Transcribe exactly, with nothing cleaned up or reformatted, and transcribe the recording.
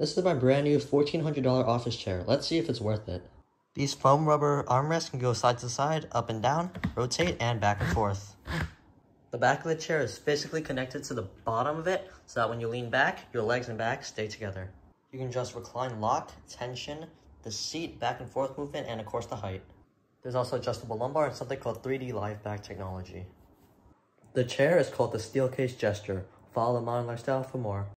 This is my brand new fourteen hundred dollar office chair. Let's see if it's worth it. These foam rubber armrests can go side to side, up and down, rotate, and back and forth. The back of the chair is physically connected to the bottom of it, so that when you lean back, your legs and back stay together. You can just recline lock, tension, the seat, back and forth movement, and of course the height. There's also adjustable lumbar and something called three D LiveBack technology. The chair is called the Steelcase Gesture. Follow The Modern Lifestyle for more.